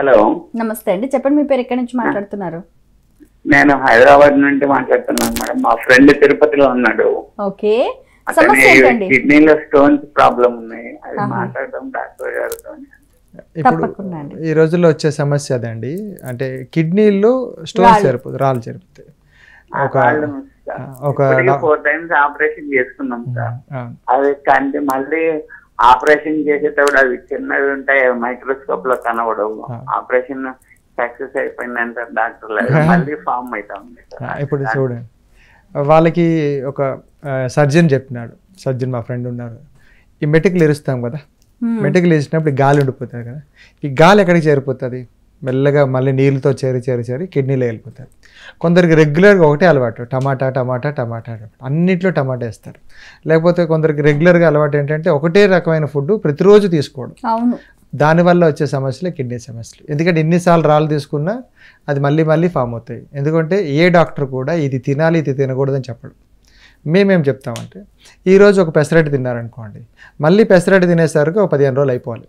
Hello. Namaste. Andi cheppandi mee peru ekkadi nunchi maatladutunnaru? Nenu Hyderabad nunchi maatladutunnanu madam. My friend Tirupatilo unnadu. Okay. Samasya entandi? Kidney lo stones problem unnayi. Adi maatladam doctor garutoni. Tappakunda andi. Ee rojullo vache samasya adandi. Ante kidney lo stones jaripothayi, raalu jaripothayi. Four times operation చేసుకున్నాం sir. అది కంటే మళ్ళీ operation చేసేటప్పుడు అవి చిన్నవి ఉంటాయి, microscope లో కనబడవు. ఆపరేషన్ సక్సెస్ అయిపోయిందంటే డాక్టర్లు మళ్ళీ ఫామ్ అవుతా ఉంది. ఇప్పుడు చూడండి, వాళ్ళకి ఒక సర్జన్ చెప్పినాడు, సర్జన్ మా ఫ్రెండ్ ఉన్నారు. ఈ మెటికలు ఇరుస్తాం కదా, మెటికలు వేసినప్పుడు గాలి ఉండిపోతుంది కదా, ఈ గాలి ఎక్కడికి చేరిపోతుంది? మెల్లగా మళ్ళీ నీళ్ళతో చేరి కిడ్నీలో వెళ్ళిపోతారు. కొందరికి రెగ్యులర్గా ఒకటే అలవాటు, టమాటా అన్నింటిలో టమాటా వేస్తారు. లేకపోతే కొందరికి రెగ్యులర్గా అలవాటు ఏంటంటే ఒకటే రకమైన ఫుడ్ ప్రతిరోజు తీసుకోవడం. దానివల్ల వచ్చే సమస్యలే కిడ్నీ సమస్యలు. ఎందుకంటే ఎన్నిసార్లు రాళ్ళు తీసుకున్నా అది మళ్ళీ మళ్ళీ ఫామ్ అవుతాయి. ఎందుకంటే ఏ డాక్టర్ కూడా ఇది తినాలి ఇది తినకూడదని చెప్పడు. మేమేం చెప్తామంటే ఈరోజు ఒక పెసరట్టు తిన్నారనుకోండి, మళ్ళీ పెసరట్టు తినేసరికి ఒక 15 రోజులు అయిపోవాలి.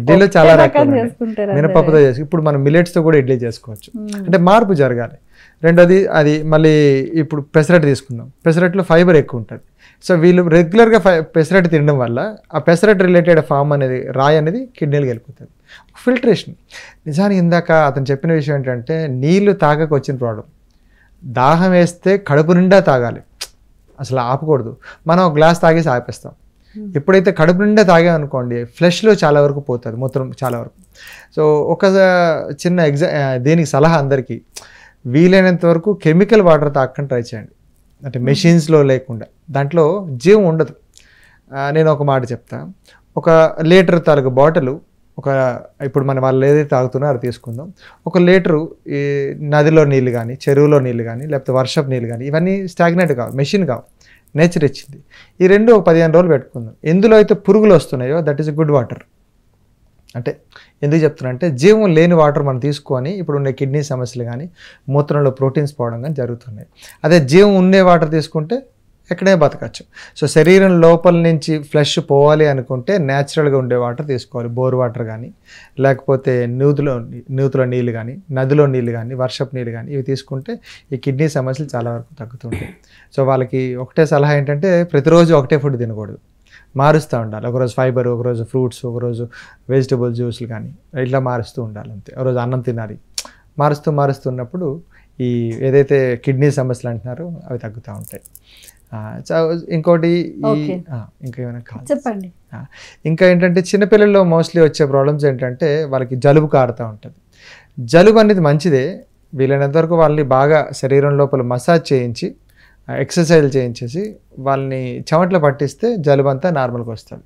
ఇడ్లీలో చాలా రకాలు చేసుకుంటారు, మినపప్పుతో చేసి. ఇప్పుడు మనం మిల్లెట్స్తో కూడా ఇడ్లీ చేసుకోవచ్చు. అంటే మార్పు జరగాలి. రెండోది అది మళ్ళీ ఇప్పుడు పెసరట్టు తీసుకుందాం, పెసరట్టులో ఫైబర్ ఎక్కువ ఉంటుంది. సో వీళ్ళు రెగ్యులర్గా పెసరట్టు తినడం వల్ల ఆ పెసరట్టు రిలేటెడ్ ఫామ్ అనేది రాయి అనేది కిడ్నీలకు వెళ్ళిపోతుంది. ఫిల్టరేషన్ నిజానికి ఇందాక అతను చెప్పిన విషయం ఏంటంటే నీళ్లు తాగక వచ్చిన ప్రాబ్లం. దాహం వేస్తే కడుపు నిండా తాగాలి, అసలు ఆపకూడదు. మనం ఒక గ్లాస్ తాగేసి ఆపేస్తాం. ఎప్పుడైతే కడుపు నిండా తాగామనుకోండి ఫ్లష్లో చాలా వరకు పోతుంది, మూత్రం చాలా వరకు. సో ఒక చిన్న దీనికి సలహా అందరికీ, వీలైనంత వరకు కెమికల్ వాటర్ తాగకుండా ట్రై చేయండి. అంటే మెషిన్స్లో లేకుండా, దాంట్లో జీవం ఉండదు. నేను ఒక మాట చెప్తా, ఒక లీటర్ తాలూకు బాటిల్, ఒక ఇప్పుడు మనం వాళ్ళు ఏదైతే తాగుతున్నా అది తీసుకుందాం. ఒక లీటరు ఈ నదిలో నీళ్ళు కానీ, చెరువులో నీళ్ళు కానీ, లేకపోతే వర్షపు నీళ్ళు కానీ, ఇవన్నీ స్టాగ్నెంట్ కావు, మెషిన్ కావు, నేచర్ ఇచ్చింది. ఈ రెండు ఒక 15 రోజులు పెట్టుకుందాం. ఎందులో అయితే పురుగులు వస్తున్నాయో దట్ ఈస్ గుడ్ వాటర్. అంటే ఎందుకు చెప్తున్నా అంటే జీవం లేని వాటర్ మనం తీసుకొని ఇప్పుడు ఉండే కిడ్నీ సమస్యలు కానీ, మూత్రంలో ప్రోటీన్స్ పోవడం కానీ జరుగుతున్నాయి. అదే జీవం ఉండే వాటర్ తీసుకుంటే ఎక్కడైనా బతకచ్చు. సో శరీరం లోపల నుంచి ఫ్లష్ పోవాలి అనుకుంటే న్యాచురల్గా ఉండే వాటర్ తీసుకోవాలి. బోర్ వాటర్ కానీ, లేకపోతే నూతులో నీళ్ళు కానీ, నదిలో నీళ్ళు కానీ, వర్షపు నీళ్ళు కానీ, ఇవి తీసుకుంటే ఈ కిడ్నీ సమస్యలు చాలా వరకు తగ్గుతుంటాయి. సో వాళ్ళకి ఒకటే సలహా ఏంటంటే ప్రతిరోజు ఒకటే ఫుడ్ తినకూడదు, మారుస్తూ ఉండాలి. ఒకరోజు ఫైబర్, ఒకరోజు ఫ్రూట్స్, ఒకరోజు వెజిటబుల్ జ్యూస్లు కానీ, ఇట్లా మారుస్తూ ఉండాలి అంతే. ఒకరోజు అన్నం తినాలి. మారుస్తున్నప్పుడు ఈ ఏదైతే కిడ్నీ సమస్యలు అంటున్నారో అవి తగ్గుతూ ఉంటాయి. ఇంకోటి ఇంకేమైనా చెప్పండి. ఇంకా ఏంటంటే చిన్నపిల్లల్లో మోస్ట్లీ వచ్చే ప్రాబ్లమ్స్ ఏంటంటే వాళ్ళకి జలుబు కారుతూ ఉంటుంది. జలుబు అనేది మంచిదే, వీలైనంతవరకు వాళ్ళని బాగా శరీరం లోపల మసాజ్ చేయించి, ఎక్సర్సైజ్ చేయించేసి వాళ్ళని చెమటలు పట్టిస్తే జలుబంతా నార్మల్గా వస్తుంది.